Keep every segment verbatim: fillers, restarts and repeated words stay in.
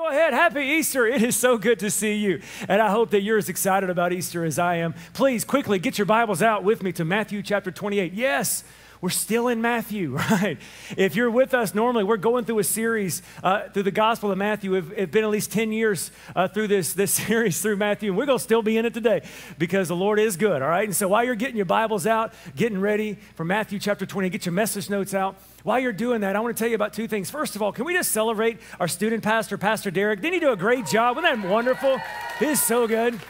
Go ahead. Happy Easter. It is so good to see you. And I hope that you're as excited about Easter as I am. Please quickly get your Bibles out with me to Matthew chapter twenty-eight. Yes, we're still in Matthew, right? If you're with us normally, we're going through a series uh, through the Gospel of Matthew. It's it been at least ten years uh, through this, this series through Matthew, and we're going to still be in it today because the Lord is good, all right? And so while you're getting your Bibles out, getting ready for Matthew chapter twenty, get your message notes out. While you're doing that, I want to tell you about two things. First of all, can we just celebrate our student pastor, Pastor Derek? Didn't he do a great job? Wasn't that wonderful? He is so good.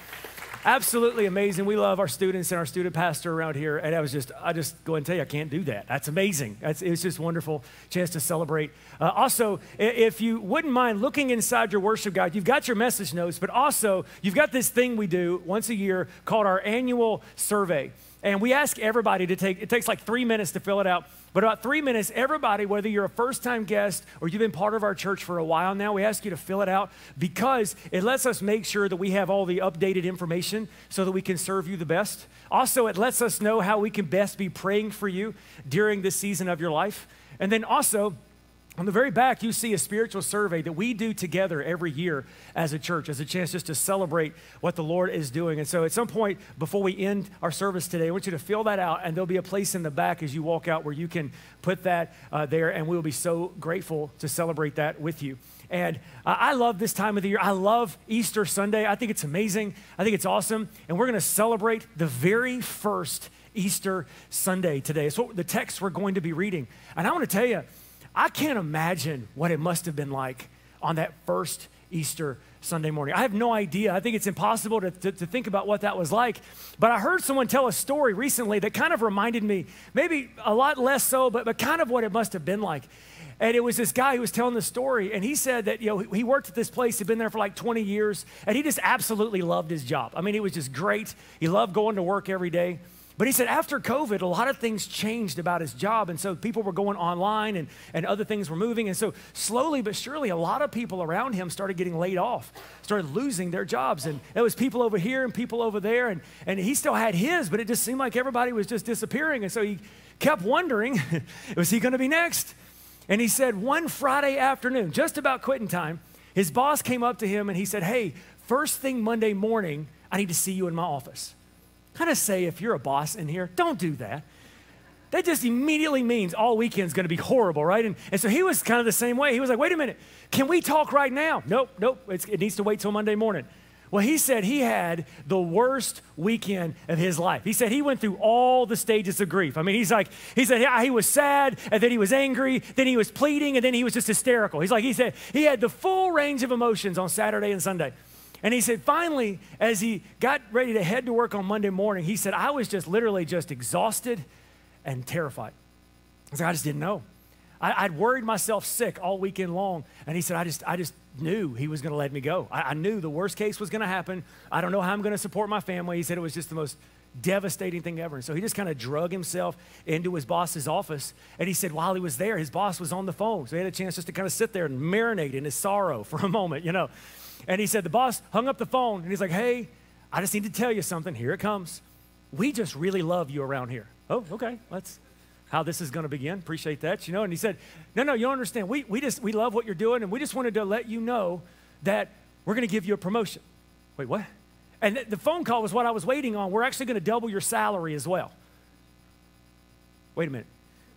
Absolutely amazing. We love our students and our student pastor around here. And I was just, I just go and tell you, I can't do that. That's amazing. That's, it's just a wonderful chance to celebrate. Uh, also, if you wouldn't mind looking inside your worship guide, you've got your message notes, but also you've got this thing we do once a year called our annual survey. And we ask everybody to take, it takes like three minutes to fill it out, but about three minutes, everybody, whether you're a first-time guest or you've been part of our church for a while now, we ask you to fill it out because it lets us make sure that we have all the updated information so that we can serve you the best. Also, it lets us know how we can best be praying for you during this season of your life. And then also, on the very back, you see a spiritual survey that we do together every year as a church, as a chance just to celebrate what the Lord is doing. And so at some point before we end our service today, I want you to fill that out, and there'll be a place in the back as you walk out where you can put that uh, there, and we'll be so grateful to celebrate that with you. And uh, I love this time of the year. I love Easter Sunday. I think it's amazing. I think it's awesome. And we're going to celebrate the very first Easter Sunday today. It's what the text we're going to be reading. And I want to tell you, I can't imagine what it must have been like on that first Easter Sunday morning. I have no idea. I think it's impossible to, to, to think about what that was like. But I heard someone tell a story recently that kind of reminded me, maybe a lot less so, but, but kind of what it must have been like. And it was this guy who was telling the story, and he said that, you know, he worked at this place, he'd been there for like twenty years, and he just absolutely loved his job. I mean, it was just great. He loved going to work every day. But he said after COVID, a lot of things changed about his job. And so people were going online and, and other things were moving. And so slowly but surely, a lot of people around him started getting laid off, started losing their jobs. And it was people over here and people over there. And, and he still had his, but it just seemed like everybody was just disappearing. And so he kept wondering, was he going to be next? And he said one Friday afternoon, just about quitting time, his boss came up to him and he said, "Hey, first thing Monday morning, I need to see you in my office." Kind of say, if you're a boss in here, don't do that. That just immediately means all weekend's going to be horrible, right? And, and so he was kind of the same way. He was like, "Wait a minute, can we talk right now?" Nope, nope, it's, it needs to wait till Monday morning. Well, he said he had the worst weekend of his life. He said he went through all the stages of grief. I mean, he's like, he said yeah, he was sad, and then he was angry, then he was pleading, and then he was just hysterical. He's like, he said he had the full range of emotions on Saturday and Sunday. And he said, finally, as he got ready to head to work on Monday morning, he said, "I was just literally just exhausted and terrified." I was like, "I just didn't know. I, I'd worried myself sick all weekend long." And he said, I just, I just knew he was going to let me go. I, I knew the worst case was going to happen. I don't know how I'm going to support my family. He said it was just the most devastating thing ever. And so he just kind of drug himself into his boss's office. And he said while he was there, his boss was on the phone. So he had a chance just to kind of sit there and marinate in his sorrow for a moment, you know. And he said, the boss hung up the phone, and he's like, "Hey, I just need to tell you something. Here it comes. We just really love you around here." "Oh, okay. That's how this is going to begin. Appreciate that." You know, and he said, no, no, you don't understand. We, we just, we love what you're doing, and we just wanted to let you know that we're going to give you a promotion." "Wait, what?" "And th the phone call was what I was waiting on. We're actually going to double your salary as well." "Wait a minute.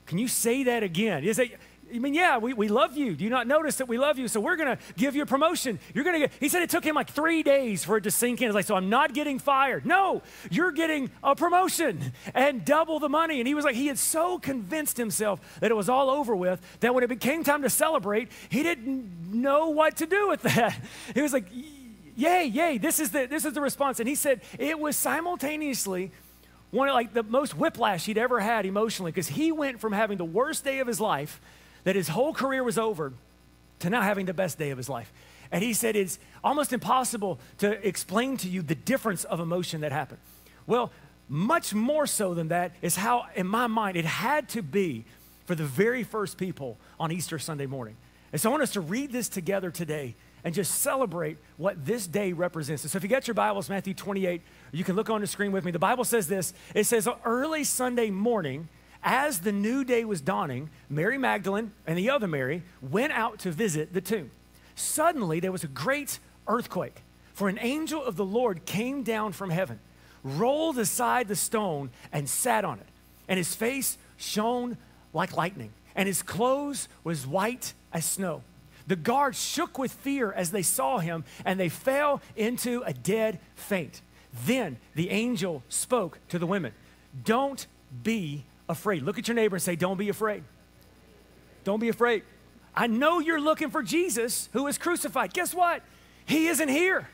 Can you say that again?" Is that, I mean, yeah, we, we love you. Do you not notice that we love you? So we're going to give you a promotion. You're going to get, he said it took him like three days for it to sink in. It's like, so I'm not getting fired. "No, you're getting a promotion and double the money." And he was like, he had so convinced himself that it was all over with that when it became time to celebrate, he didn't know what to do with that. He was like, yay, yay, this is the, this is the response. And he said it was simultaneously one of like the most whiplash he'd ever had emotionally, because he went from having the worst day of his life, that his whole career was over, to now having the best day of his life. And he said it's almost impossible to explain to you the difference of emotion that happened. Well, much more so than that is how, in my mind, it had to be for the very first people on Easter Sunday morning. And so I want us to read this together today and just celebrate what this day represents. And so if you got your Bibles, Matthew twenty-eight, you can look on the screen with me. The Bible says this. It says, early Sunday morning, as the new day was dawning, Mary Magdalene and the other Mary went out to visit the tomb. Suddenly, there was a great earthquake, for an angel of the Lord came down from heaven, rolled aside the stone, and sat on it. And his face shone like lightning, and his clothes was white as snow. The guards shook with fear as they saw him, and they fell into a dead faint. Then the angel spoke to the women. Don't be afraid. Look at your neighbor and say, don't be afraid. Don't be afraid. I know you're looking for Jesus who is crucified. Guess what? He isn't here.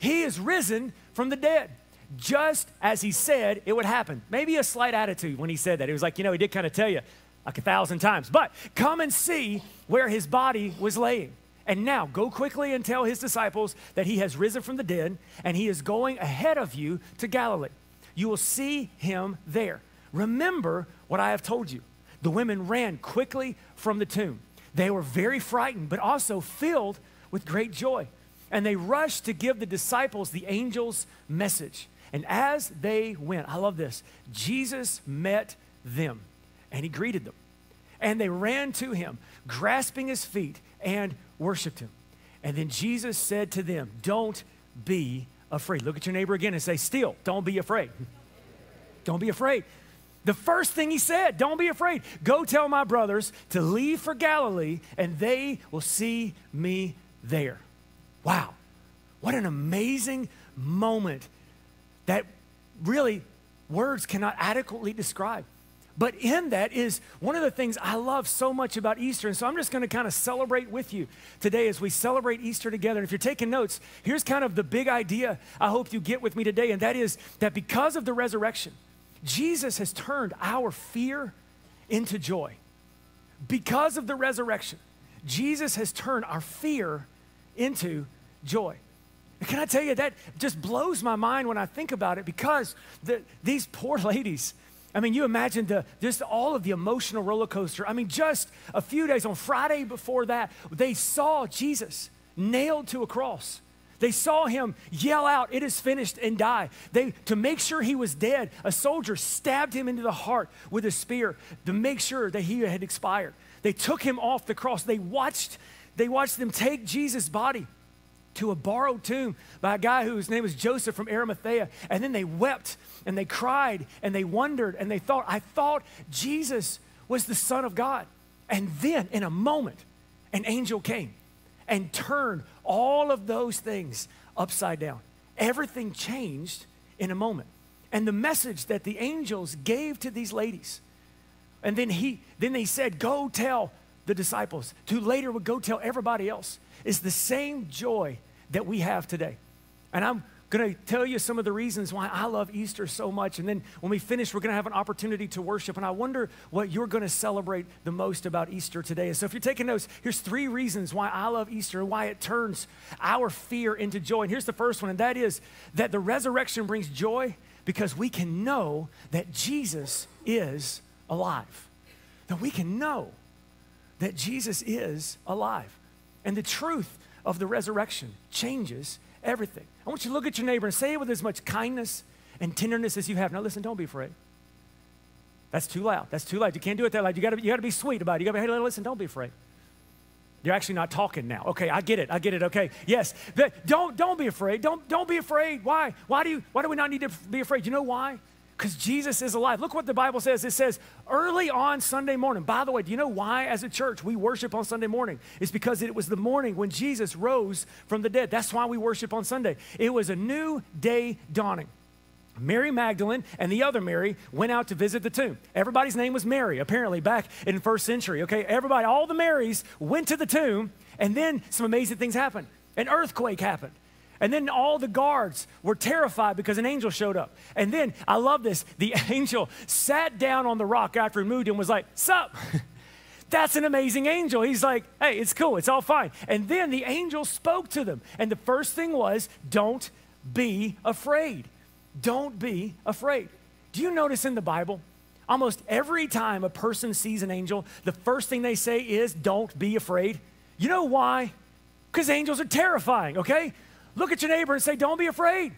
He is risen from the dead, just as he said it would happen. Maybe a slight attitude when he said that. It was like, you know, he did kind of tell you like a thousand times, but come and see where his body was laying. And now go quickly and tell his disciples that he has risen from the dead and he is going ahead of you to Galilee. You will see him there. Remember what I have told you. The women ran quickly from the tomb. They were very frightened, but also filled with great joy. And they rushed to give the disciples the angel's message. And as they went, I love this, Jesus met them and he greeted them. And they ran to him, grasping his feet and worshiped him. And then Jesus said to them, don't be afraid. Look at your neighbor again and say, still, don't be afraid. Don't be afraid. The first thing he said, don't be afraid. Go tell my brothers to leave for Galilee and they will see me there. Wow, what an amazing moment that really words cannot adequately describe. But in that is one of the things I love so much about Easter. And so I'm just going to kind of celebrate with you today as we celebrate Easter together. And if you're taking notes, here's kind of the big idea I hope you get with me today. And that is that because of the resurrection, Jesus has turned our fear into joy. Because of the resurrection, Jesus has turned our fear into joy. Joy. Can I tell you, that just blows my mind when I think about it, because the, these poor ladies, I mean, you imagine the, just all of the emotional roller coaster. I mean, just a few days on Friday before that, they saw Jesus nailed to a cross. They saw him yell out, it is finished, and die. They, to make sure he was dead, a soldier stabbed him into the heart with a spear to make sure that he had expired. They took him off the cross. They watched, they watched them take Jesus' body to a borrowed tomb by a guy whose name was Joseph from Arimathea. And then they wept and they cried and they wondered and they thought, I thought Jesus was the Son of God. And then in a moment, an angel came and turned all of those things upside down. Everything changed in a moment. And the message that the angels gave to these ladies, and then he, then they said, go tell the disciples, who later would go tell everybody else, is the same joy that we have today. And I'm gonna tell you some of the reasons why I love Easter so much. And then when we finish, we're gonna have an opportunity to worship. And I wonder what you're gonna celebrate the most about Easter today. And so if you're taking notes, here's three reasons why I love Easter and why it turns our fear into joy. And here's the first one, and that is that the resurrection brings joy because we can know that Jesus is alive. That we can know that Jesus is alive. And the truth of the resurrection changes everything. I want you to look at your neighbor and say it with as much kindness and tenderness as you have. Now listen, don't be afraid. That's too loud. That's too loud. You can't do it that loud. You gotta, you gotta be sweet about it. You gotta be, hey, listen, don't be afraid. You're actually not talking now. Okay, I get it. I get it. Okay, yes. But don't, don't be afraid. Don't, don't be afraid. Why? Why do you, why do we not need to be afraid? You know why? Because Jesus is alive. Look what the Bible says. It says early on Sunday morning. By the way, do you know why as a church we worship on Sunday morning? It's because it was the morning when Jesus rose from the dead. That's why we worship on Sunday. It was a new day dawning. Mary Magdalene and the other Mary went out to visit the tomb. Everybody's name was Mary, apparently, back in the first century. Okay, everybody, all the Marys went to the tomb, and then some amazing things happened. An earthquake happened. And then all the guards were terrified because an angel showed up. And then, I love this, the angel sat down on the rock after he moved and was like, sup? That's an amazing angel. He's like, hey, it's cool, it's all fine. And then the angel spoke to them. And the first thing was, don't be afraid. Don't be afraid. Do you notice in the Bible, almost every time a person sees an angel, the first thing they say is, don't be afraid. You know why? Because angels are terrifying, okay? Look at your neighbor and say, don't be afraid.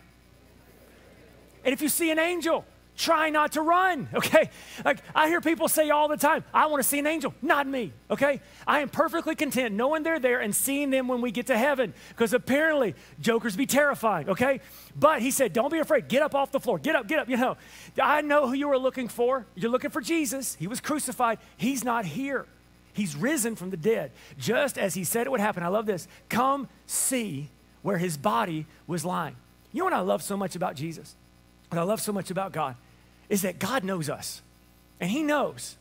And if you see an angel, Try not to run, okay? Like, I hear people say all the time, I want to see an angel, not me, okay? I am perfectly content knowing they're there and seeing them when we get to heaven, because apparently jokers be terrified, okay? But he said, don't be afraid. Get up off the floor. Get up, get up. You know, I know who you are looking for. You're looking for Jesus. He was crucified. He's not here. He's risen from the dead, just as he said it would happen. I love this. Come see where his body was lying. You know what I love so much about Jesus? What I love so much about God is that God knows us. And he knows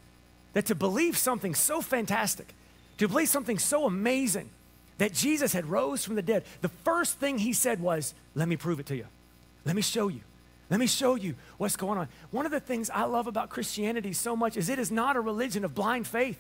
that to believe something so fantastic, to believe something so amazing, that Jesus had rose from the dead, the first thing he said was, let me prove it to you. Let me show you. Let me show you what's going on. One of the things I love about Christianity so much is it is not a religion of blind faith.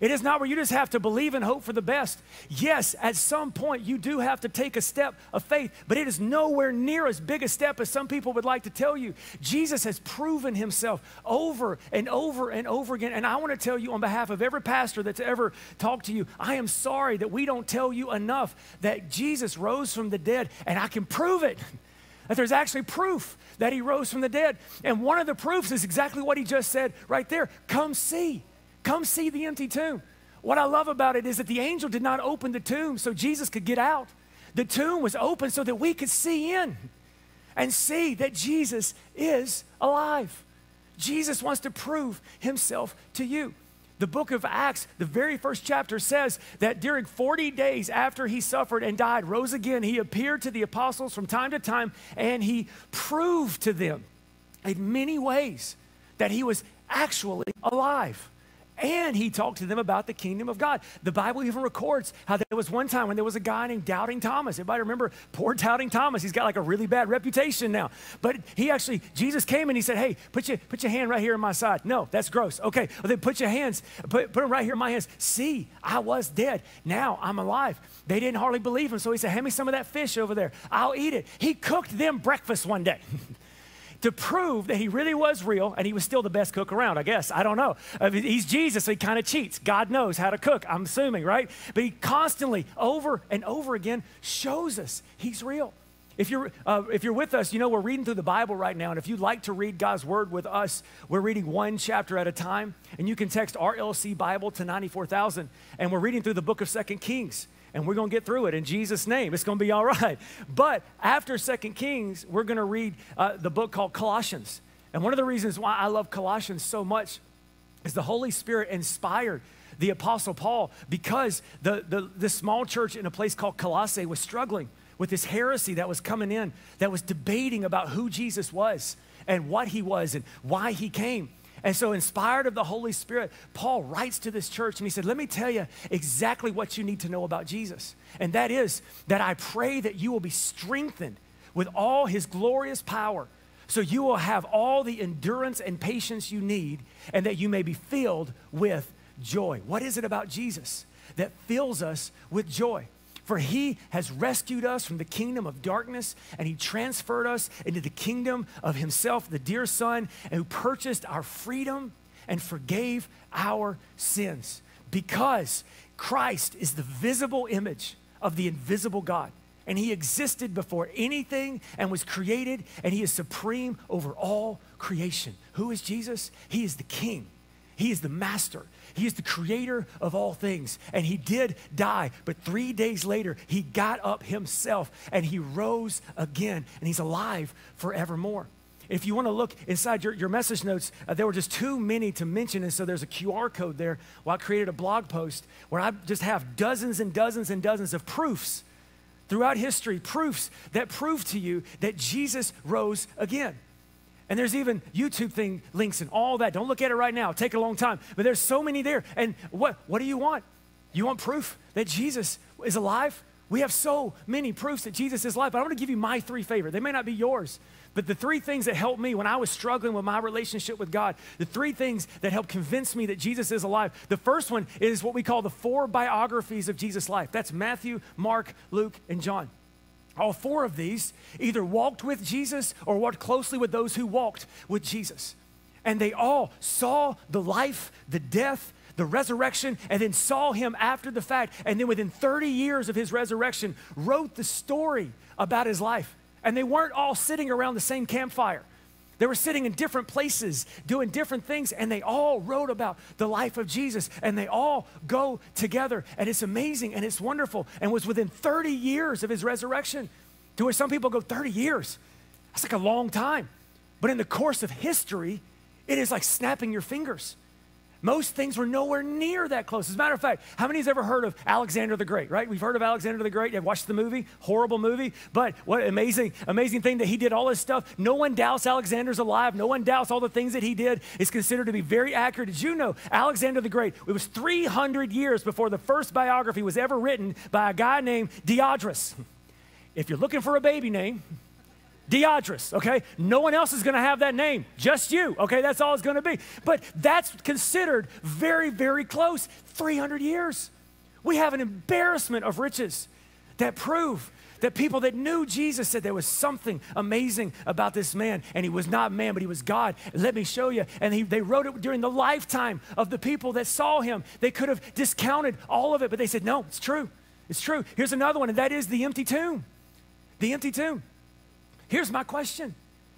It is not where you just have to believe and hope for the best. Yes, at some point you do have to take a step of faith, but it is nowhere near as big a step as some people would like to tell you. Jesus has proven himself over and over and over again. And I want to tell you on behalf of every pastor that's ever talked to you, I am sorry that we don't tell you enough that Jesus rose from the dead, and I can prove it. That there's actually proof that he rose from the dead. And one of the proofs is exactly what he just said right there. Come see. Come see the empty tomb. What I love about it is that the angel did not open the tomb so Jesus could get out. The tomb was open so that we could see in and see that Jesus is alive. Jesus wants to prove himself to you. The book of Acts, the very first chapter says that during forty days after he suffered and died, rose again, he appeared to the apostles from time to time, and he proved to them in many ways that he was actually alive. And he talked to them about the kingdom of God. The Bible even records how there was one time when there was a guy named Doubting Thomas. Everybody remember poor Doubting Thomas? He's got like a really bad reputation now. But he actually, Jesus came and he said, hey, put your, put your hand right here in my side. No, that's gross. Okay, well, then put your hands, put, put them right here in my hands. See, I was dead. Now I'm alive. They didn't hardly believe him. So he said, hand me some of that fish over there. I'll eat it. He cooked them breakfast one day. To prove that he really was real, and he was still the best cook around, I guess. I don't know. I mean, he's Jesus, so he kind of cheats. God knows how to cook, I'm assuming, right? But he constantly, over and over again, shows us he's real. If you're, uh, if you're with us, you know, we're reading through the Bible right now, and if you'd like to read God's Word with us, we're reading one chapter at a time, and you can text R L C Bible to ninety-four thousand, and we're reading through the book of Second Kings. And we're going to get through it in Jesus' name. It's going to be all right. But after Second Kings, we're going to read uh, the book called Colossians. And one of the reasons why I love Colossians so much is the Holy Spirit inspired the Apostle Paul, because the, the, the small church in a place called Colossae was struggling with this heresy that was coming in, that was debating about who Jesus was and what he was and why he came. And so, inspired of the Holy Spirit, Paul writes to this church and he said, let me tell you exactly what you need to know about Jesus. And that is that I pray that you will be strengthened with all his glorious power, so you will have all the endurance and patience you need, and that you may be filled with joy. What is it about Jesus that fills us with joy? For he has rescued us from the kingdom of darkness, and he transferred us into the kingdom of himself, the dear Son, and who purchased our freedom and forgave our sins. Because Christ is the visible image of the invisible God, and he existed before anything and was created, and he is supreme over all creation. Who is Jesus? He is the King. He is the master. He is the creator of all things. And he did die, but three days later, he got up himself and he rose again, and he's alive forevermore. If you want to look inside your, your message notes, uh, there were just too many to mention, and so there's a Q R code there. Well, I created a blog post where I just have dozens and dozens and dozens of proofs throughout history, proofs that prove to you that Jesus rose again. And there's even YouTube thing links and all that. Don't look at it right now. It'll take a long time. But there's so many there. And what, what do you want? You want proof that Jesus is alive? We have so many proofs that Jesus is alive. But I want to give you my three favorite. They may not be yours. But the three things that helped me when I was struggling with my relationship with God, the three things that helped convince me that Jesus is alive. The first one is what we call the four biographies of Jesus' life. That's Matthew, Mark, Luke, and John. All four of these either walked with Jesus or walked closely with those who walked with Jesus. And they all saw the life, the death, the resurrection, and then saw him after the fact. And then within thirty years of his resurrection, wrote the story about his life. And they weren't all sitting around the same campfire. They were sitting in different places doing different things, and they all wrote about the life of Jesus, and they all go together, and it's amazing and it's wonderful, and was within thirty years of his resurrection, to where some people go thirty years. That's like a long time. But in the course of history, it is like snapping your fingers. Most things were nowhere near that close. As a matter of fact, how many has ever heard of Alexander the Great, right? We've heard of Alexander the Great. You've watched the movie, horrible movie, but what an amazing, amazing thing that he did all this stuff. No one doubts Alexander's alive. No one doubts all the things that he did. It's considered to be very accurate. Did you know Alexander the Great, it was three hundred years before the first biography was ever written by a guy named Diodorus. If you're looking for a baby name, Diodorus, okay? No one else is gonna have that name, just you, okay? That's all it's gonna be. But that's considered very, very close, three hundred years. We have an embarrassment of riches that prove that people that knew Jesus said there was something amazing about this man, and he was not man, but he was God. Let me show you. And he, they wrote it during the lifetime of the people that saw him. They could have discounted all of it, but they said, no, it's true, it's true. Here's another one, and that is the empty tomb, the empty tomb. Here's my question,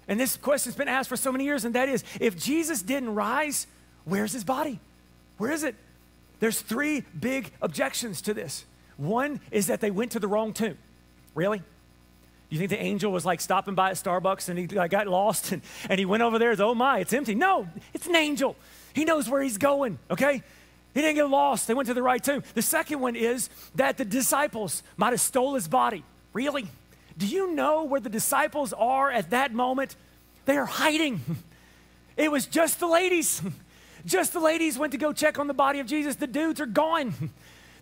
and this question's been asked for so many years, and that is, if Jesus didn't rise, where's his body? Where is it? There's three big objections to this. One is that they went to the wrong tomb. Really? You think the angel was like stopping by at Starbucks and he like, got lost and, and he went over there and said, oh my, it's empty. No, it's an angel. He knows where he's going, okay? He didn't get lost. They went to the right tomb. The second one is that the disciples might have stole his body. Really? Do you know where the disciples are at that moment? They are hiding. It was just the ladies. Just the ladies went to go check on the body of Jesus. The dudes are gone.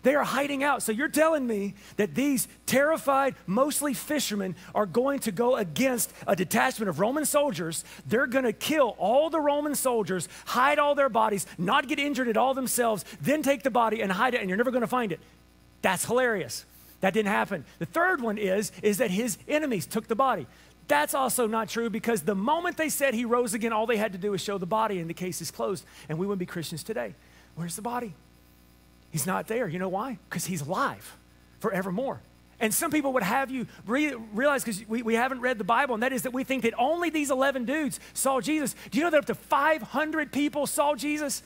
They are hiding out. So you're telling me that these terrified, mostly fishermen, are going to go against a detachment of Roman soldiers. They're going to kill all the Roman soldiers, hide all their bodies, not get injured at all themselves, then take the body and hide it, and you're never going to find it. That's hilarious. That didn't happen. The third one is, is that his enemies took the body. That's also not true, because the moment they said he rose again, all they had to do was show the body and the case is closed, and we wouldn't be Christians today. Where's the body? He's not there. You know why? Because he's alive forevermore. And some people would have you re realize, because we, we haven't read the Bible, and that is that we think that only these eleven dudes saw Jesus. Do you know that up to five hundred people saw Jesus?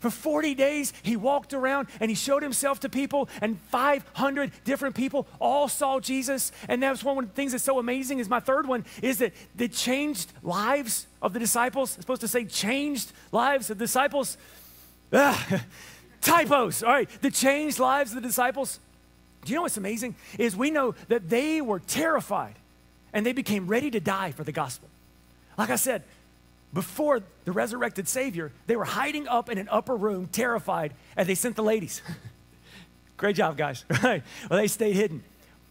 For forty days, he walked around and he showed himself to people, and five hundred different people all saw Jesus. And that's one of the things that's so amazing is my third one is that the changed lives of the disciples. It's supposed to say changed lives of disciples. Ugh. Typos, all right. The changed lives of the disciples. Do you know what's amazing is we know that they were terrified and they became ready to die for the gospel. Like I said, before the resurrected Savior, they were hiding up in an upper room, terrified, and they sent the ladies. Great job, guys. Right? Well, they stayed hidden.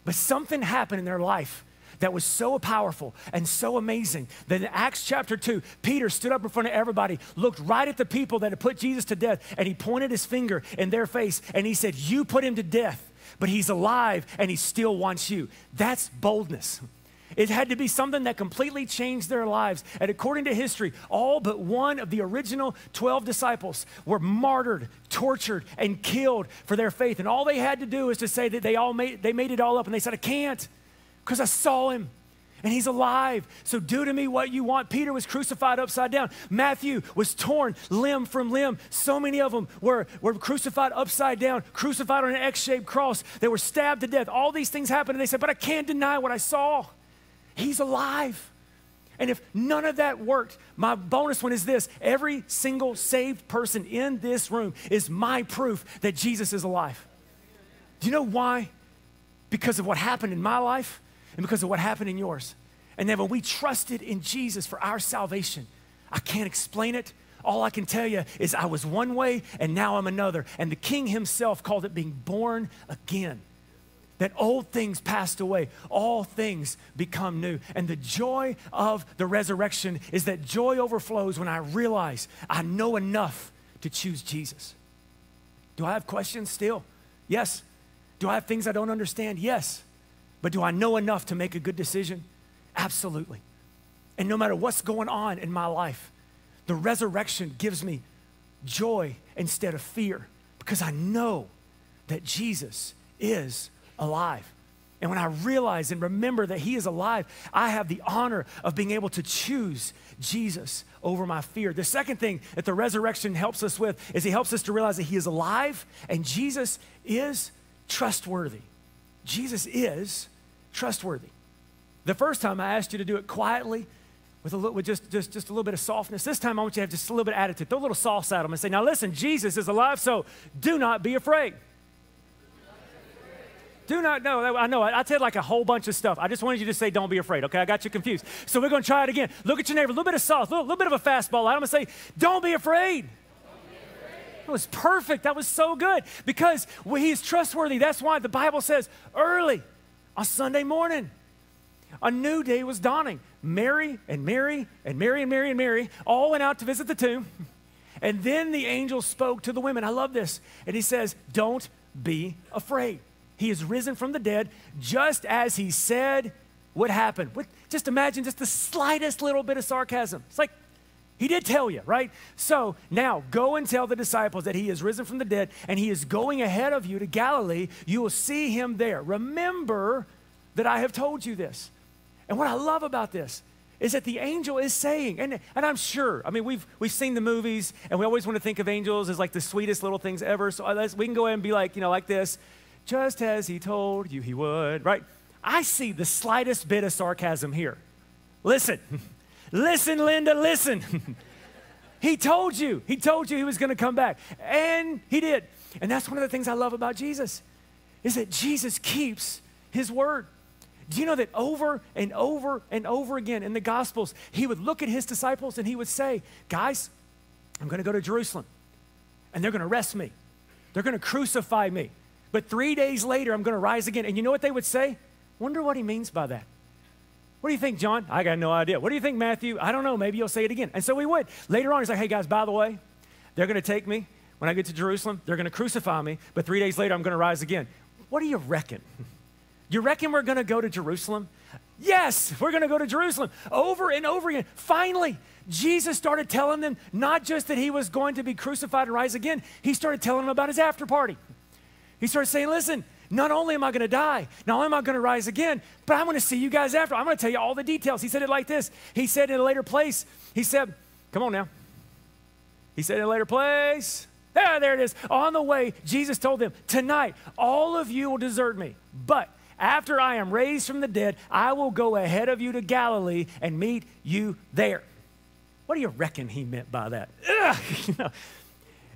But something happened in their life that was so powerful and so amazing that in Acts chapter two, Peter stood up in front of everybody, looked right at the people that had put Jesus to death, and he pointed his finger in their face, and he said, you put him to death, but he's alive, and he still wants you. That's boldness. It had to be something that completely changed their lives. And according to history, all but one of the original twelve disciples were martyred, tortured, and killed for their faith. And all they had to do is to say that they all made, they made it all up. And they said, I can't, because I saw him and he's alive. So do to me what you want. Peter was crucified upside down. Matthew was torn limb from limb. So many of them were, were crucified upside down, crucified on an X-shaped cross. They were stabbed to death. All these things happened. And they said, but I can't deny what I saw. He's alive. And if none of that worked, my bonus one is this. Every single saved person in this room is my proof that Jesus is alive. Do you know why? Because of what happened in my life and because of what happened in yours. And then when we trusted in Jesus for our salvation, I can't explain it. All I can tell you is I was one way and now I'm another. And the King himself called it being born again. That old things passed away, all things become new. And the joy of the resurrection is that joy overflows when I realize I know enough to choose Jesus. Do I have questions still? Yes. Do I have things I don't understand? Yes. But do I know enough to make a good decision? Absolutely. And no matter what's going on in my life, the resurrection gives me joy instead of fear because I know that Jesus is alive. And when I realize and remember that he is alive, I have the honor of being able to choose Jesus over my fear. The second thing that the resurrection helps us with is he helps us to realize that he is alive and Jesus is trustworthy. Jesus is trustworthy. The first time I asked you to do it quietly with, a little, with just, just, just a little bit of softness. This time I want you to have just a little bit of attitude. Throw a little sauce at them and say, now listen, Jesus is alive, so do not be afraid. Do not, no, I know, I said like a whole bunch of stuff. I just wanted you to say, don't be afraid, okay? I got you confused. So we're gonna try it again. Look at your neighbor, a little bit of sauce, a little, little bit of a fastball. I'm gonna say, don't be afraid. That was perfect, that was so good. Because he is trustworthy, that's why the Bible says, early on Sunday morning, a new day was dawning. Mary and Mary and Mary and Mary and Mary all went out to visit the tomb. And then the angel spoke to the women. I love this. And he says, don't be afraid. He is risen from the dead, just as he said would happen. Just imagine just the slightest little bit of sarcasm. It's like, he did tell you, right? So now go and tell the disciples that he is risen from the dead and he is going ahead of you to Galilee. You will see him there. Remember that I have told you this. And what I love about this is that the angel is saying, and, and I'm sure, I mean, we've, we've seen the movies and we always want to think of angels as like the sweetest little things ever. So we can go in and be like, you know, like this. Just as he told you he would, right? I see the slightest bit of sarcasm here. Listen, listen, Linda, listen. He told you, he told you he was gonna come back, and he did. And that's one of the things I love about Jesus, is that Jesus keeps his word. Do you know that over and over and over again in the Gospels, he would look at his disciples and he would say, guys, I'm gonna go to Jerusalem, and they're gonna arrest me. They're gonna crucify me. But three days later, I'm gonna rise again. And you know what they would say? Wonder what he means by that. What do you think, John? I got no idea. What do you think, Matthew? I don't know, maybe you'll say it again. And so we would. Later on, he's like, hey guys, by the way, they're gonna take me. When I get to Jerusalem, they're gonna crucify me, but three days later, I'm gonna rise again. What do you reckon? You reckon we're gonna go to Jerusalem? Yes, we're gonna go to Jerusalem. Over and over again. Finally, Jesus started telling them not just that he was going to be crucified and rise again, he started telling them about his after party. He starts saying, listen, not only am I gonna die, not only am I gonna rise again, but I'm gonna see you guys after. I'm gonna tell you all the details. He said it like this. He said in a later place, he said, come on now. He said in a later place, there, there it is. On the way, Jesus told them, tonight, all of you will desert me, but after I am raised from the dead, I will go ahead of you to Galilee and meet you there. What do you reckon he meant by that? Ugh, you know.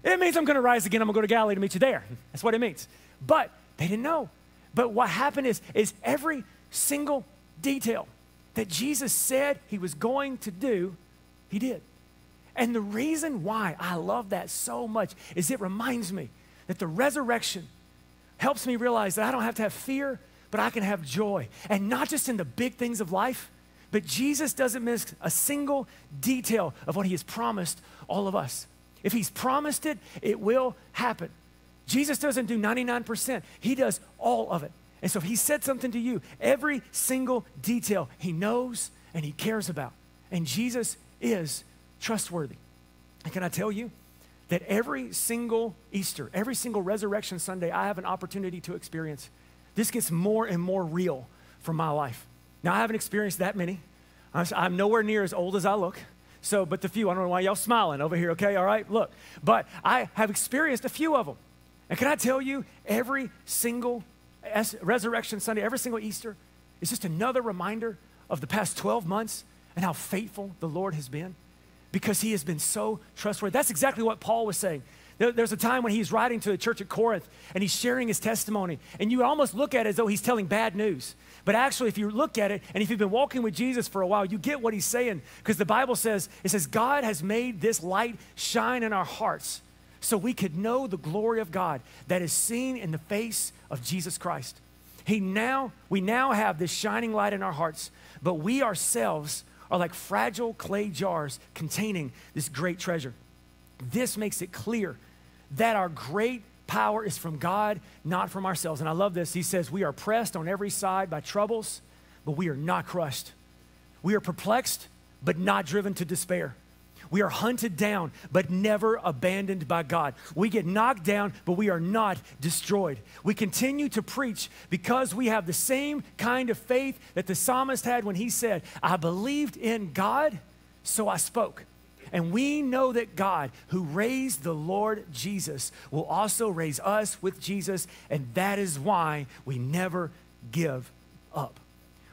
It means I'm gonna rise again, I'm gonna go to Galilee to meet you there. That's what it means. But they didn't know. But what happened is, is every single detail that Jesus said he was going to do, he did. And the reason why I love that so much is it reminds me that the resurrection helps me realize that I don't have to have fear, but I can have joy. And not just in the big things of life, but Jesus doesn't miss a single detail of what he has promised all of us. If he's promised it, it will happen. Jesus doesn't do ninety-nine percent. He does all of it. And so if he said something to you, every single detail he knows and he cares about. And Jesus is trustworthy. And can I tell you that every single Easter, every single Resurrection Sunday, I have an opportunity to experience. This gets more and more real for my life. Now, I haven't experienced that many. I'm nowhere near as old as I look. So, but the few, I don't know why y'all smiling over here, okay, all right, look. But I have experienced a few of them. And can I tell you, every single Resurrection Sunday, every single Easter, is just another reminder of the past twelve months and how faithful the Lord has been because he has been so trustworthy. That's exactly what Paul was saying. There, there's a time when he's writing to the church at Corinth and he's sharing his testimony and you almost look at it as though he's telling bad news. But actually, if you look at it, and if you've been walking with Jesus for a while, you get what he's saying, because the Bible says, it says, God has made this light shine in our hearts so we could know the glory of God that is seen in the face of Jesus Christ. He now, we now have this shining light in our hearts, but we ourselves are like fragile clay jars containing this great treasure. This makes it clear that our great power is from God, not from ourselves. And I love this. He says, we are pressed on every side by troubles, but we are not crushed. We are perplexed, but not driven to despair. We are hunted down, but never abandoned by God. We get knocked down, but we are not destroyed. We continue to preach because we have the same kind of faith that the psalmist had when he said, I believed in God, so I spoke. And we know that God, who raised the Lord Jesus, will also raise us with Jesus, and that is why we never give up.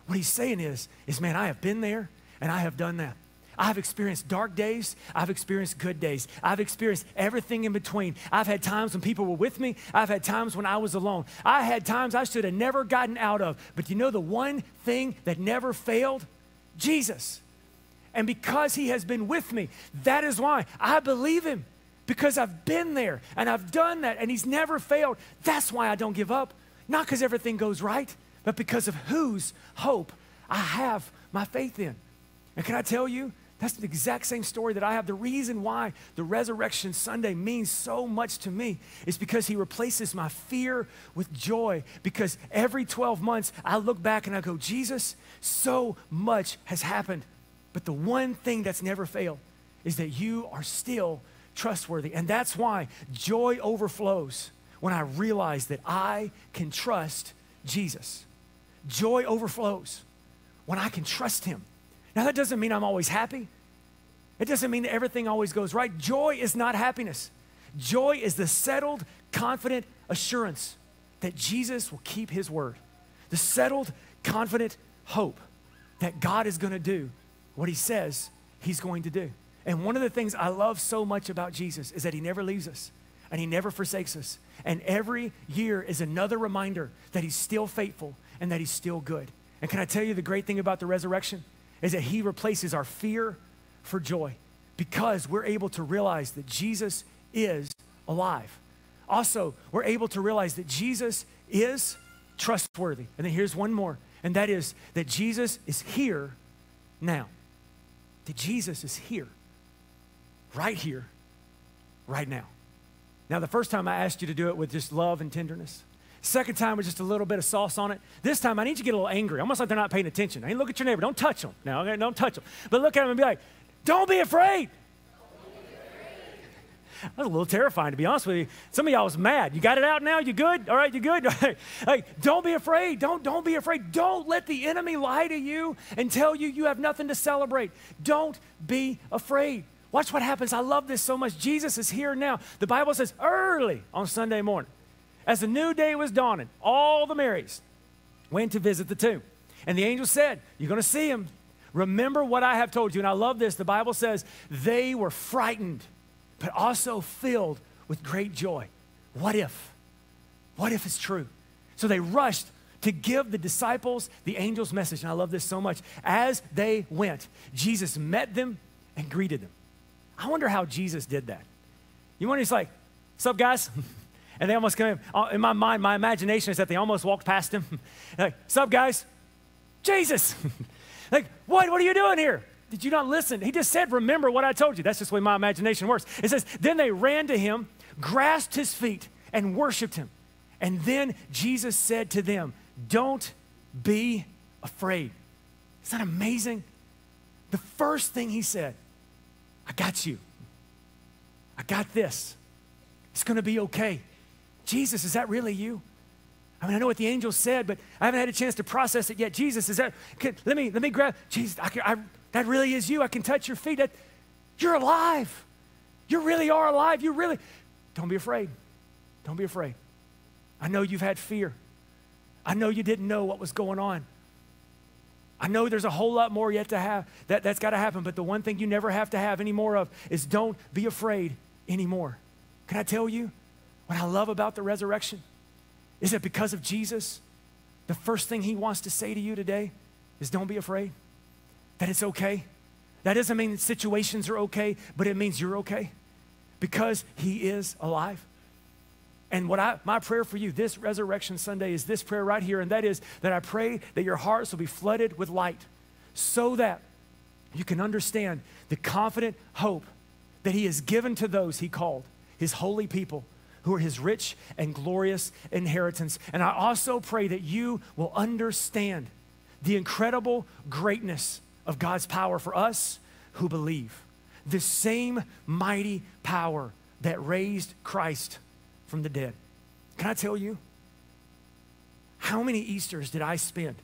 What he's saying is, is, man, I have been there, and I have done that. I've experienced dark days. I've experienced good days. I've experienced everything in between. I've had times when people were with me. I've had times when I was alone. I had times I should have never gotten out of. But you know the one thing that never failed? Jesus. And because he has been with me, that is why I believe him. Because I've been there and I've done that and he's never failed. That's why I don't give up. Not because everything goes right, but because of whose hope I have my faith in. And can I tell you, that's the exact same story that I have. The reason why the Resurrection Sunday means so much to me is because he replaces my fear with joy, because every twelve months I look back and I go, Jesus, so much has happened. But the one thing that's never failed is that you are still trustworthy. And that's why joy overflows when I realize that I can trust Jesus. Joy overflows when I can trust him. Now, that doesn't mean I'm always happy. It doesn't mean that everything always goes right. Joy is not happiness. Joy is the settled, confident assurance that Jesus will keep his word. The settled, confident hope that God is going to do what he says he's going to do. And one of the things I love so much about Jesus is that he never leaves us and he never forsakes us. And every year is another reminder that he's still faithful and that he's still good. And can I tell you the great thing about the resurrection? Is that he replaces our fear for joy because we're able to realize that Jesus is alive. Also, we're able to realize that Jesus is trustworthy. And then here's one more, and that is that Jesus is here now. That Jesus is here, right here, right now. Now, the first time I asked you to do it with just love and tenderness. Second time was just a little bit of sauce on it. This time, I need you to get a little angry, almost like they're not paying attention. I mean, look at your neighbor. Don't touch them. No, okay, don't touch them. But look at them and be like, don't be afraid. Don't be afraid. That was a little terrifying, to be honest with you. Some of y'all was mad. You got it out now? You good? All right, you good? Like, don't be afraid. Don't, don't be afraid. Don't let the enemy lie to you and tell you you have nothing to celebrate. Don't be afraid. Watch what happens. I love this so much. Jesus is here now. The Bible says early on Sunday morning, as the new day was dawning, all the Marys went to visit the tomb. And the angel said, you're going to see him. Remember what I have told you. And I love this. The Bible says they were frightened, but also filled with great joy. What if? What if it's true? So they rushed to give the disciples the angel's message. And I love this so much. As they went, Jesus met them and greeted them. I wonder how Jesus did that. You wonder, he's like, what's up, guys? And they almost came, in my mind, my imagination is that they almost walked past him. Like, sup, guys? Jesus. Like, what, what are you doing here? Did you not listen? He just said, remember what I told you. That's just the way my imagination works. It says, then they ran to him, grasped his feet, and worshiped him. And then Jesus said to them, don't be afraid. Isn't that amazing? The first thing he said, I got you. I got this. It's going to be okay. Jesus, is that really you? I mean, I know what the angel said, but I haven't had a chance to process it yet. Jesus, is that, can, let me, let me grab, Jesus, I can, I, that really is you. I can touch your feet. That, you're alive. You really are alive. You really, don't be afraid. Don't be afraid. I know you've had fear. I know you didn't know what was going on. I know there's a whole lot more yet to have. That, that's got to happen, but the one thing you never have to have any more of is don't be afraid anymore. Can I tell you? What I love about the resurrection is that because of Jesus, the first thing he wants to say to you today is don't be afraid, that it's okay. That doesn't mean that situations are okay, but it means you're okay because he is alive. And what I, my prayer for you this Resurrection Sunday is this prayer right here, and that is that I pray that your hearts will be flooded with light so that you can understand the confident hope that he has given to those he called, his holy people, who are his rich and glorious inheritance. And I also pray that you will understand the incredible greatness of God's power for us who believe. This same mighty power that raised Christ from the dead. Can I tell you? How many Easters did I spend?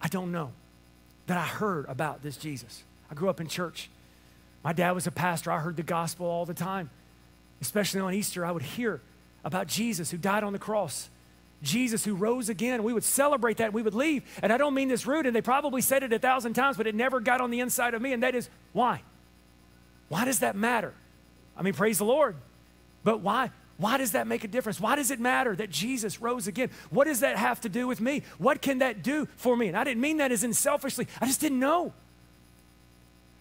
I don't know. That I heard about this Jesus. I grew up in church. My dad was a pastor. I heard the gospel all the time. Especially on Easter, I would hear about Jesus who died on the cross. Jesus who rose again. We would celebrate that. We would leave. And I don't mean this rude, and they probably said it a thousand times, but it never got on the inside of me, and that is, why? Why does that matter? I mean, praise the Lord. But why? Why does that make a difference? Why does it matter that Jesus rose again? What does that have to do with me? What can that do for me? And I didn't mean that as in selfishly. I just didn't know.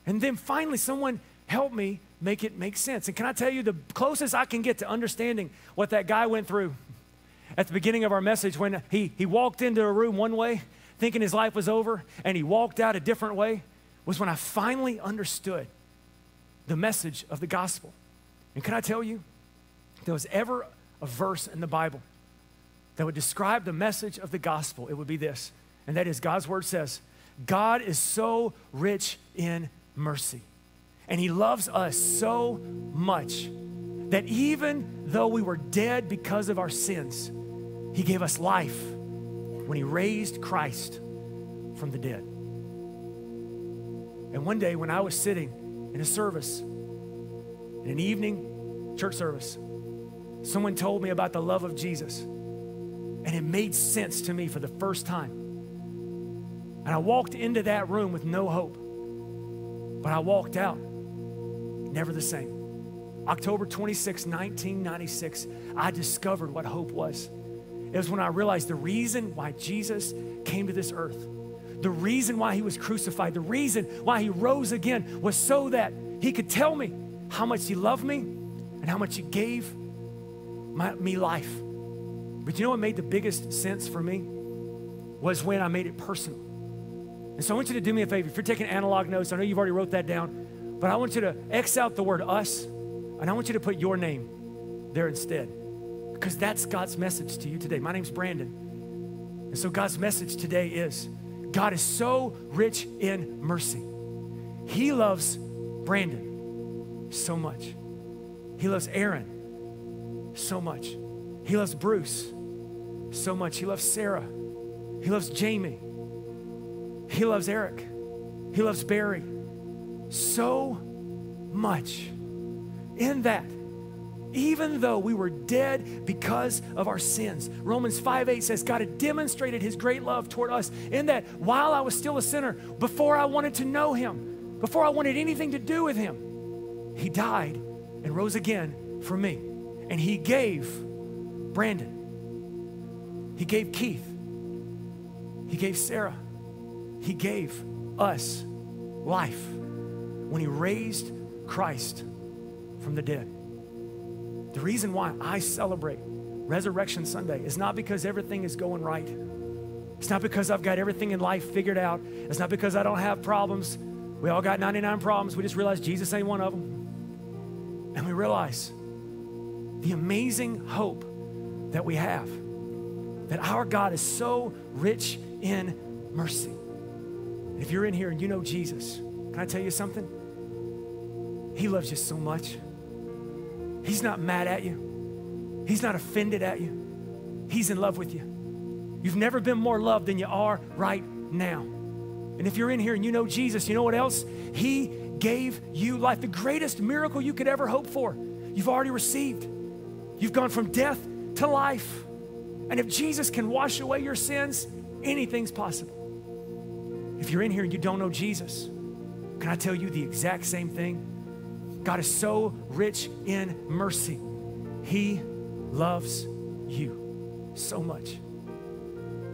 And then finally, someone helped me make it make sense. And can I tell you, the closest I can get to understanding what that guy went through at the beginning of our message, when he, he walked into a room one way, thinking his life was over, and he walked out a different way, was when I finally understood the message of the gospel. And can I tell you, if there was ever a verse in the Bible that would describe the message of the gospel, it would be this, and that is, God's word says, God is so rich in mercy, and he loves us so much that even though we were dead because of our sins, he gave us life when he raised Christ from the dead. And one day when I was sitting in a service, in an evening church service, someone told me about the love of Jesus, and it made sense to me for the first time. And I walked into that room with no hope, but I walked out never the same. October twenty-sixth, nineteen ninety-six, I discovered what hope was. It was when I realized the reason why Jesus came to this earth, the reason why he was crucified, the reason why he rose again was so that he could tell me how much he loved me and how much he gave my, me life. But you know what made the biggest sense for me was when I made it personal. And so I want you to do me a favor. If you're taking analog notes, I know you've already wrote that down, but I want you to X out the word us, and I want you to put your name there instead, because that's God's message to you today. My name's Brandon. And so God's message today is, God is so rich in mercy. He loves Brandon so much. He loves Aaron so much. He loves Bruce so much. He loves Sarah. He loves Jamie. He loves Eric. He loves Barry so much. In that, even though we were dead because of our sins, Romans five eight says, God had demonstrated his great love toward us in that while I was still a sinner, before I wanted to know him, before I wanted anything to do with him, he died and rose again for me. And he gave Brandon. He gave Keith. He gave Sarah. He gave us life when he raised Christ from the dead. The reason why I celebrate Resurrection Sunday is not because everything is going right. It's not because I've got everything in life figured out. It's not because I don't have problems. We all got ninety-nine problems. We just realize Jesus ain't one of them. And we realize the amazing hope that we have, that our God is so rich in mercy. If you're in here and you know Jesus, can I tell you something? He loves you so much. He's not mad at you. He's not offended at you. He's in love with you. You've never been more loved than you are right now. And if you're in here and you know Jesus, you know what else? He gave you life, the greatest miracle you could ever hope for. You've already received. You've gone from death to life. And if Jesus can wash away your sins, anything's possible. If you're in here and you don't know Jesus, can I tell you the exact same thing? God is so rich in mercy. He loves you so much.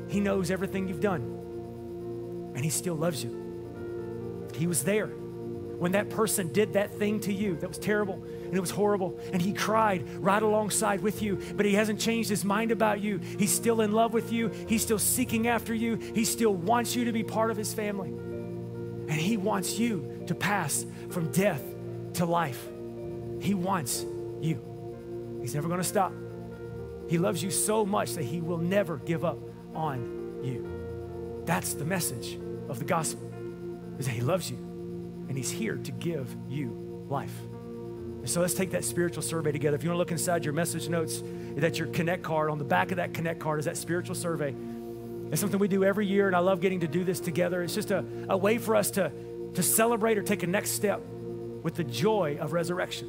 He knows everything you've done, and he still loves you. He was there when that person did that thing to you that was terrible and it was horrible, and he cried right alongside with you, but he hasn't changed his mind about you. He's still in love with you. He's still seeking after you. He still wants you to be part of his family, and he wants you to pass from death to life. He wants you. He's never going to stop. He loves you so much that he will never give up on you. That's the message of the gospel, is that he loves you. and he's here to give you life. And so let's take that spiritual survey together. If you want to look inside your message notes, that's your Connect card. On the back of that Connect card is that spiritual survey. It's something we do every year, and I love getting to do this together. It's just a, a way for us to, to celebrate or take a next step with the joy of resurrection.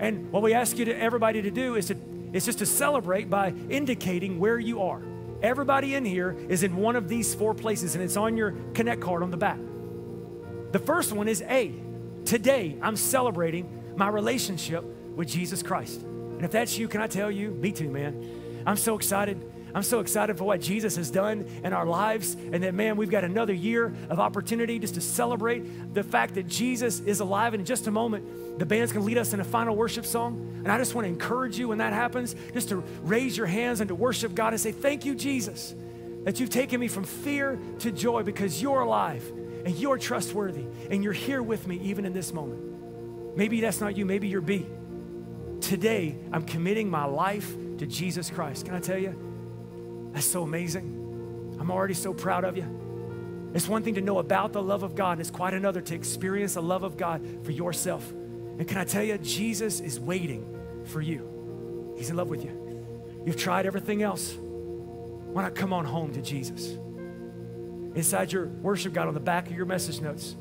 And what we ask you to everybody to do is to, it's just to celebrate by indicating where you are. Everybody in here is in one of these four places, and it's on your Connect card on the back. The first one is A. Today, I'm celebrating my relationship with Jesus Christ. And if that's you, can I tell you? Me too, man. I'm so excited. I'm so excited for what Jesus has done in our lives, and that, man, we've got another year of opportunity just to celebrate the fact that Jesus is alive. And in just a moment, the band's gonna lead us in a final worship song. And I just wanna encourage you when that happens, just to raise your hands and to worship God and say, thank you, Jesus, that you've taken me from fear to joy because you're alive and you're trustworthy and you're here with me even in this moment. Maybe that's not you, maybe you're B. Today, I'm committing my life to Jesus Christ. Can I tell you? That's so amazing. I'm already so proud of you. It's one thing to know about the love of God, and it's quite another to experience the love of God for yourself. And can I tell you, Jesus is waiting for you. He's in love with you. You've tried everything else. Why not come on home to Jesus? Inside your worship guide on the back of your message notes,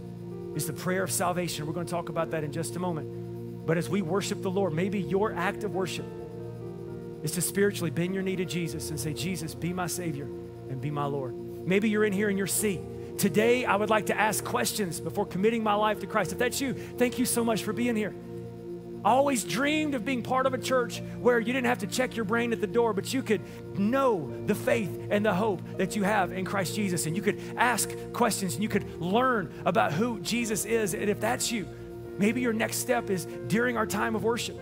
it's the prayer of salvation. We're going to talk about that in just a moment. But as we worship the Lord, maybe your act of worship is to spiritually bend your knee to Jesus and say, Jesus, be my Savior and be my Lord. Maybe you're in here and you're C. Today, I would like to ask questions before committing my life to Christ. If that's you, thank you so much for being here. I always dreamed of being part of a church where you didn't have to check your brain at the door, but you could know the faith and the hope that you have in Christ Jesus. And you could ask questions and you could learn about who Jesus is. And if that's you, maybe your next step is during our time of worship.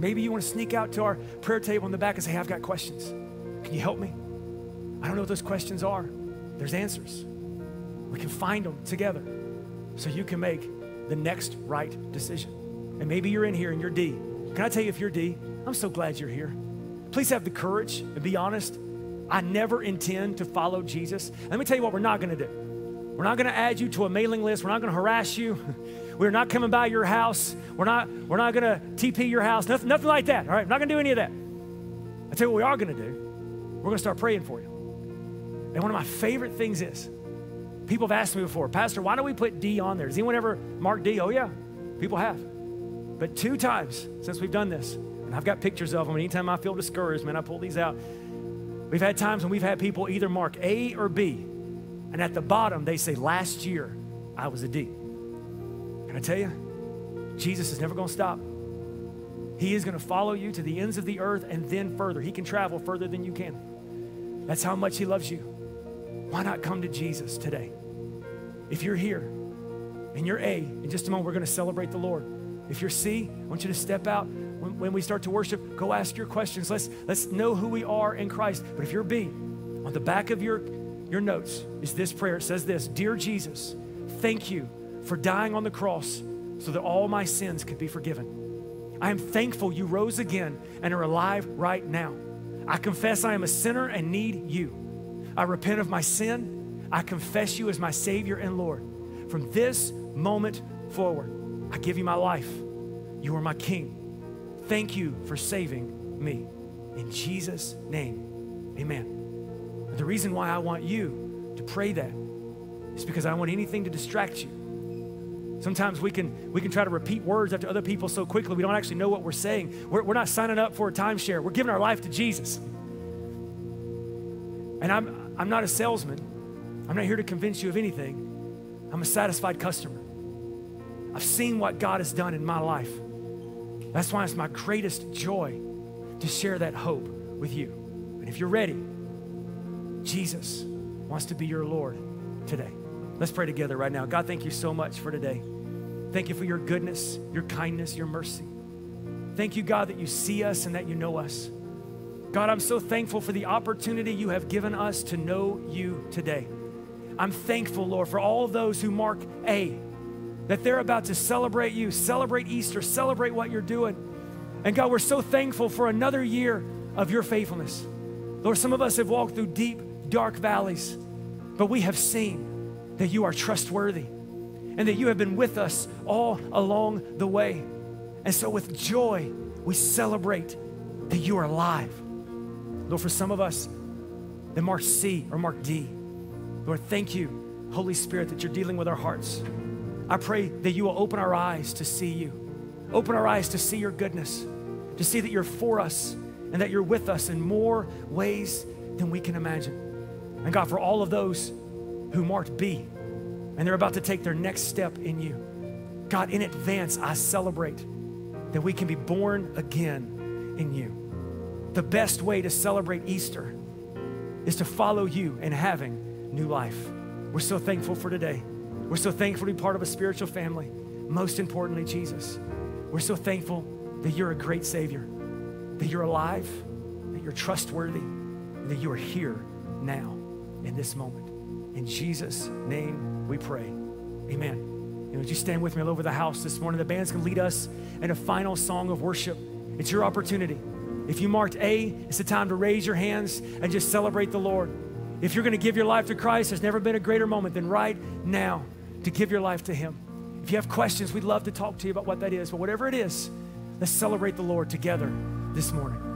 Maybe you want to sneak out to our prayer table in the back and say, hey, I've got questions. Can you help me? I don't know what those questions are. There's answers. We can find them together so you can make the next right decision. And maybe you're in here and you're D. Can I tell you, if you're D, I'm so glad you're here. Please have the courage and be honest. I never intend to follow Jesus. Let me tell you what we're not gonna do. We're not gonna add you to a mailing list. We're not gonna harass you. We're not coming by your house. We're not, we're not gonna T P your house, nothing, nothing like that, all right? We're not gonna do any of that. I tell you what we are gonna do. We're gonna start praying for you. And one of my favorite things is, people have asked me before, Pastor, why don't we put D on there? Has anyone ever marked D? Oh yeah, people have. But two times since we've done this, and I've got pictures of them, and anytime I feel discouraged, man, I pull these out. We've had times when we've had people either mark A or B, and at the bottom they say, last year I was a D. Can I tell you? Jesus is never gonna stop. He is gonna follow you to the ends of the earth and then further. He can travel further than you can. That's how much he loves you. Why not come to Jesus today? If you're here and you're A, in just a moment we're gonna celebrate the Lord. If you're C, I want you to step out. When, when we start to worship, go ask your questions. Let's, let's know who we are in Christ. But if you're B, on the back of your, your notes is this prayer. It says this, Dear Jesus, thank you for dying on the cross so that all my sins could be forgiven. I am thankful you rose again and are alive right now. I confess I am a sinner and need you. I repent of my sin. I confess you as my Savior and Lord. From this moment forward, I give you my life. You are my King. Thank you for saving me. In Jesus' name, amen. But the reason why I want you to pray that is because I don't want anything to distract you. Sometimes we can, we can try to repeat words after other people so quickly we don't actually know what we're saying. We're, we're not signing up for a timeshare. We're giving our life to Jesus. And I'm, I'm not a salesman. I'm not here to convince you of anything. I'm a satisfied customer. I've seen what God has done in my life. That's why it's my greatest joy to share that hope with you. And if you're ready, Jesus wants to be your Lord today. Let's pray together right now. God, thank you so much for today. Thank you for your goodness, your kindness, your mercy. Thank you, God, that you see us and that you know us. God, I'm so thankful for the opportunity you have given us to know you today. I'm thankful, Lord, for all those who mark A, that they're about to celebrate you, celebrate Easter, celebrate what you're doing. And God, we're so thankful for another year of your faithfulness. Lord, some of us have walked through deep, dark valleys, but we have seen that you are trustworthy and that you have been with us all along the way. And so with joy, we celebrate that you are alive. Lord, for some of us that mark C or mark D, Lord, thank you, Holy Spirit, that you're dealing with our hearts. I pray that you will open our eyes to see you. Open our eyes to see your goodness, to see that you're for us and that you're with us in more ways than we can imagine. And God, for all of those who marked B and they're about to take their next step in you, God, in advance, I celebrate that we can be born again in you. The best way to celebrate Easter is to follow you in having new life. We're so thankful for today. We're so thankful to be part of a spiritual family. Most importantly, Jesus, we're so thankful that you're a great Savior, that you're alive, that you're trustworthy, and that you are here now in this moment. In Jesus' name we pray, amen. And would you stand with me all over the house this morning? The band's gonna lead us in a final song of worship. It's your opportunity. If you marked A, it's the time to raise your hands and just celebrate the Lord. If you're gonna give your life to Christ, there's never been a greater moment than right now to give your life to him. If you have questions, we'd love to talk to you about what that is, but whatever it is, let's celebrate the Lord together this morning.